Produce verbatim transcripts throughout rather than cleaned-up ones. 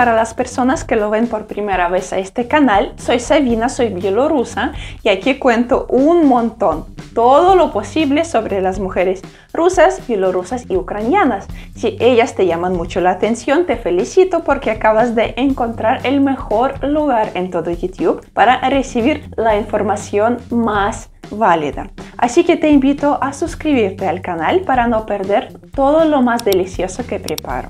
para las personas que lo ven por primera vez a este canal, soy Sabina, soy bielorrusa y aquí cuento un montón, todo lo posible sobre las mujeres rusas, bielorrusas y ucranianas. Si ellas te llaman mucho la atención, te felicito porque acabas de encontrar el mejor lugar en todo YouTube para recibir la información más válida. Así que te invito a suscribirte al canal para no perder todo lo más delicioso que preparo.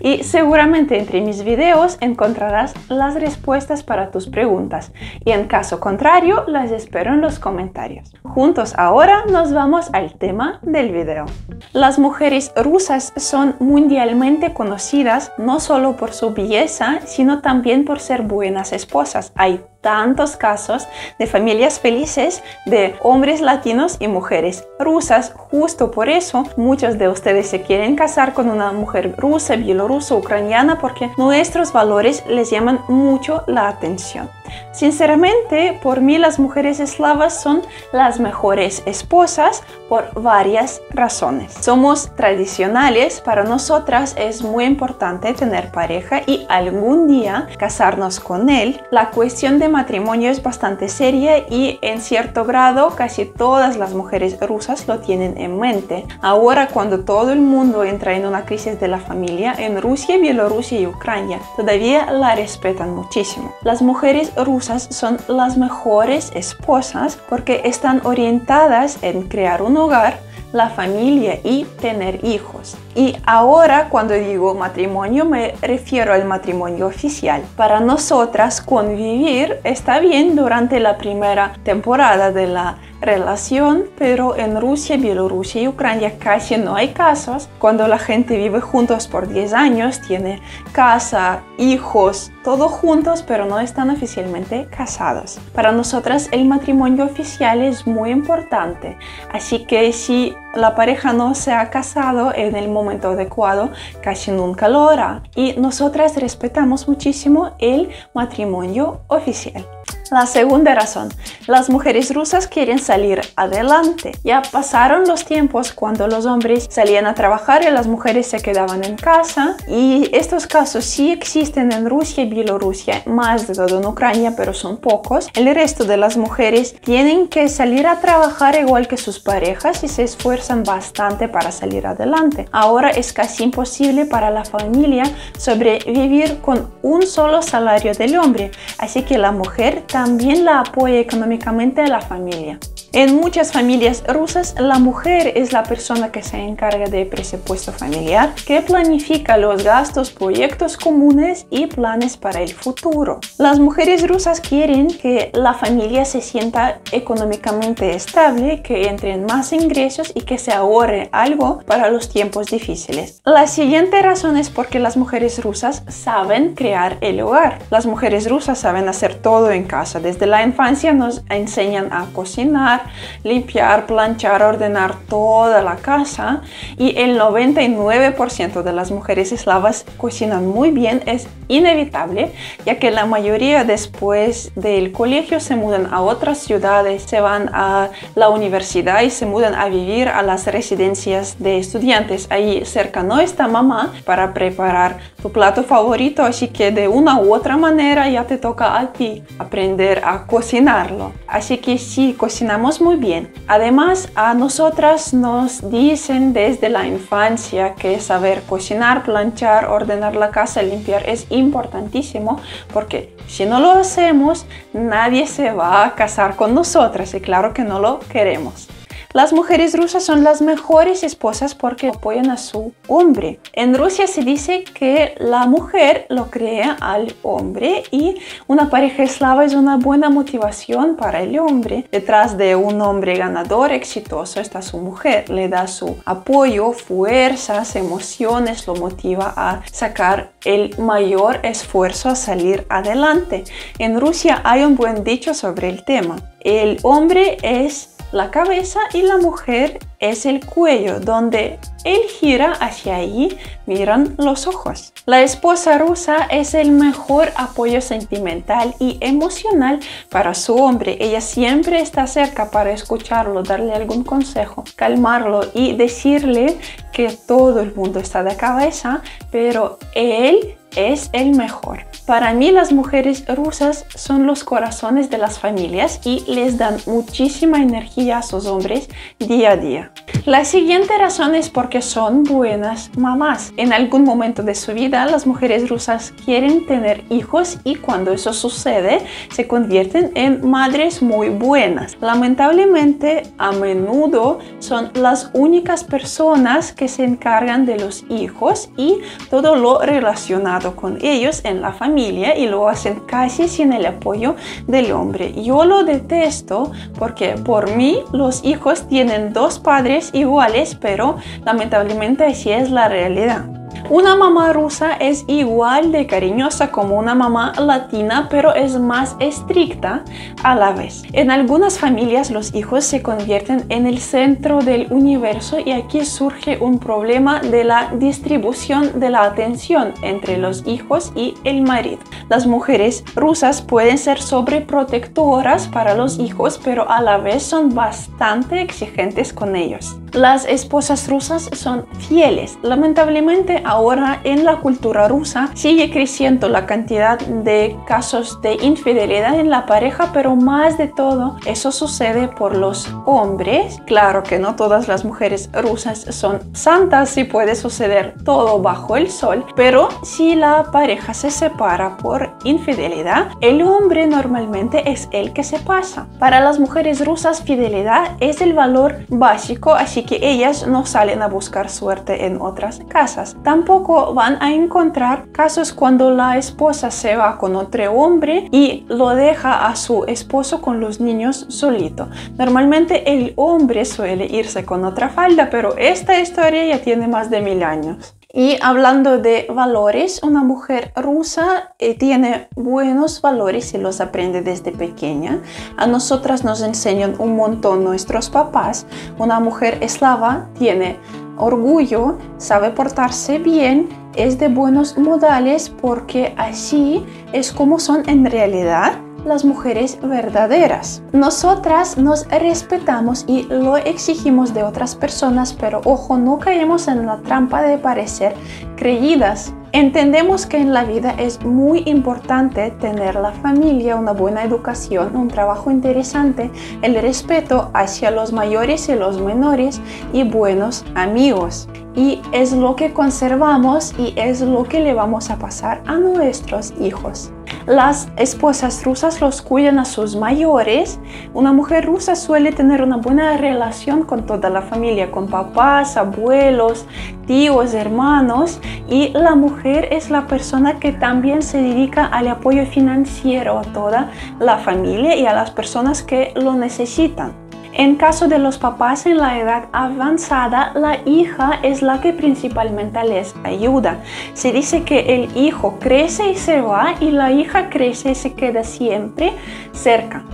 Y seguramente entre mis videos encontrarás las respuestas para tus preguntas y en caso contrario las espero en los comentarios. Juntos ahora nos vamos al tema del video. Las mujeres rusas son mundialmente conocidas no solo por su belleza, sino también por ser buenas esposas. Hay tantos casos de familias felices de hombres latinos y mujeres rusas. Justo por eso muchos de ustedes se quieren casar con una mujer rusa, bielorrusa, ucraniana, porque nuestros valores les llaman mucho la atención. Sinceramente, por mí las mujeres eslavas son las mejores esposas por varias razones. Somos tradicionales, para nosotras es muy importante tener pareja y algún día casarnos con él. La cuestión de matrimonio es bastante seria y en cierto grado casi todas las mujeres rusas lo tienen en mente. Ahora, cuando todo el mundo entra en una crisis de la familia, en Rusia, Bielorrusia y Ucrania todavía la respetan muchísimo. Las mujeres rusas son las mejores esposas porque están orientadas en crear un hogar, la familia y tener hijos. Y ahora cuando digo matrimonio me refiero al matrimonio oficial. Para nosotras convivir está bien durante la primera temporada de la relación, pero en Rusia, Bielorrusia y Ucrania casi no hay casos. Cuando la gente vive juntos por diez años, tiene casa, hijos, todo juntos, pero no están oficialmente casados. Para nosotras el matrimonio oficial es muy importante, así que si la pareja no se ha casado en el momento adecuado, casi nunca lo hará. Y nosotras respetamos muchísimo el matrimonio oficial. La segunda razón, las mujeres rusas quieren salir adelante. Ya pasaron los tiempos cuando los hombres salían a trabajar y las mujeres se quedaban en casa, y estos casos sí existen en Rusia, Bielorrusia, más de todo en Ucrania, pero son pocos. El resto de las mujeres tienen que salir a trabajar igual que sus parejas y se esfuerzan bastante para salir adelante. Ahora es casi imposible para la familia sobrevivir con un solo salario del hombre, así que la mujer también la apoya económicamente a la familia. En muchas familias rusas, la mujer es la persona que se encarga del presupuesto familiar, que planifica los gastos, proyectos comunes y planes para el futuro. Las mujeres rusas quieren que la familia se sienta económicamente estable, que entren más ingresos y que se ahorre algo para los tiempos difíciles. La siguiente razón es porque las mujeres rusas saben crear el hogar. Las mujeres rusas saben hacer todo en casa. Desde la infancia nos enseñan a cocinar, limpiar, planchar, ordenar toda la casa, y el noventa y nueve por ciento de las mujeres eslavas cocinan muy bien. Es inevitable, ya que la mayoría después del colegio se mudan a otras ciudades, se van a la universidad y se mudan a vivir a las residencias de estudiantes. Ahí cerca no está mamá para preparar tu plato favorito, así que de una u otra manera ya te toca a ti aprender a cocinarlo. Así que sí, cocinamos muy bien. Además, a nosotras nos dicen desde la infancia que saber cocinar, planchar, ordenar la casa, limpiar es importantísimo, porque si no lo hacemos, nadie se va a casar con nosotras y claro que no lo queremos. Las mujeres rusas son las mejores esposas porque apoyan a su hombre. En Rusia se dice que la mujer lo crea al hombre y una pareja eslava es una buena motivación para el hombre. Detrás de un hombre ganador, exitoso, está su mujer. Le da su apoyo, fuerzas, emociones, lo motiva a sacar el mayor esfuerzo a salir adelante. En Rusia hay un buen dicho sobre el tema. El hombre es la cabeza y la mujer es el cuello, donde él gira hacia allí, miran los ojos. La esposa rusa es el mejor apoyo sentimental y emocional para su hombre. Ella siempre está cerca para escucharlo, darle algún consejo, calmarlo y decirle que todo el mundo está de cabeza, pero él es el mejor. Para mí las mujeres rusas son los corazones de las familias y les dan muchísima energía a sus hombres día a día. La siguiente razón es porque son buenas mamás. En algún momento de su vida las mujeres rusas quieren tener hijos y cuando eso sucede se convierten en madres muy buenas. Lamentablemente a menudo son las únicas personas que se encargan de los hijos y todo lo relacionado con ellos en la familia y lo hacen casi sin el apoyo del hombre. Yo lo detesto porque por mí los hijos tienen dos padres iguales, pero lamentablemente así es la realidad. Una mamá rusa es igual de cariñosa como una mamá latina, pero es más estricta a la vez. En algunas familias los hijos se convierten en el centro del universo y aquí surge un problema de la distribución de la atención entre los hijos y el marido. Las mujeres rusas pueden ser sobreprotectoras para los hijos, pero a la vez son bastante exigentes con ellos. Las esposas rusas son fieles. Lamentablemente, ahora en la cultura rusa sigue creciendo la cantidad de casos de infidelidad en la pareja, pero más de todo eso sucede por los hombres. Claro que no todas las mujeres rusas son santas y puede suceder todo bajo el sol, pero si la pareja se separa por infidelidad, el hombre normalmente es el que se pasa. Para las mujeres rusas, fidelidad es el valor básico, así que ellas no salen a buscar suerte en otras casas. Tampoco van a encontrar casos cuando la esposa se va con otro hombre y lo deja a su esposo con los niños solito. Normalmente el hombre suele irse con otra falda, pero esta historia ya tiene más de mil años. Y hablando de valores, una mujer rusa eh, tiene buenos valores y los aprende desde pequeña. A nosotras nos enseñan un montón nuestros papás. Una mujer eslava tiene orgullo, sabe portarse bien, es de buenos modales, porque así es como son en realidad las mujeres verdaderas. Nosotras nos respetamos y lo exigimos de otras personas, pero ojo, no caemos en la trampa de parecer creídas. Entendemos que en la vida es muy importante tener la familia, una buena educación, un trabajo interesante, el respeto hacia los mayores y los menores y buenos amigos. Y es lo que conservamos y es lo que le vamos a pasar a nuestros hijos. Las esposas rusas los cuidan a sus mayores. Una mujer rusa suele tener una buena relación con toda la familia, con papás, abuelos, tíos, hermanos, y la mujer es la persona que también se dedica al apoyo financiero a toda la familia y a las personas que lo necesitan. En caso de los papás en la edad avanzada, la hija es la que principalmente les ayuda. Se dice que el hijo crece y se va y la hija crece y se queda siempre cerca.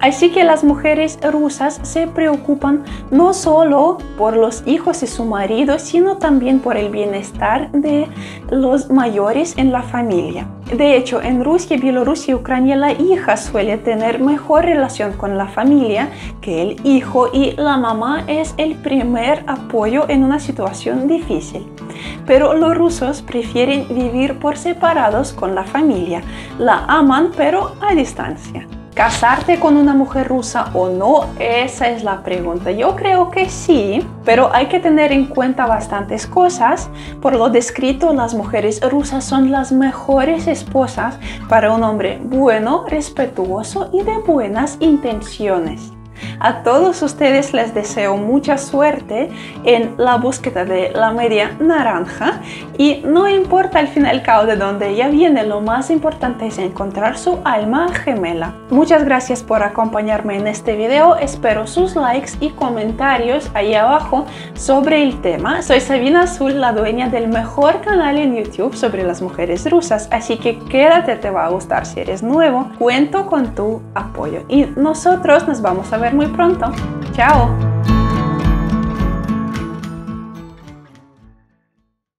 Así que las mujeres rusas se preocupan no solo por los hijos y su marido, sino también por el bienestar de los mayores en la familia. De hecho, en Rusia, Bielorrusia y Ucrania la hija suele tener mejor relación con la familia que el hijo y la mamá es el primer apoyo en una situación difícil. Pero los rusos prefieren vivir por separados con la familia. La aman, pero a distancia. ¿Casarte con una mujer rusa o no? Esa es la pregunta. Yo creo que sí, pero hay que tener en cuenta bastantes cosas. Por lo descrito, las mujeres rusas son las mejores esposas para un hombre bueno, respetuoso y de buenas intenciones. A todos ustedes les deseo mucha suerte en la búsqueda de la media naranja y no importa al fin y al cabo de dónde ella viene, lo más importante es encontrar su alma gemela. Muchas gracias por acompañarme en este video, espero sus likes y comentarios ahí abajo sobre el tema. Soy Sabina Azul, la dueña del mejor canal en YouTube sobre las mujeres rusas, así que quédate, te va a gustar si eres nuevo, cuento con tu apoyo y nosotros nos vamos a ver muy pronto. ¡Chao!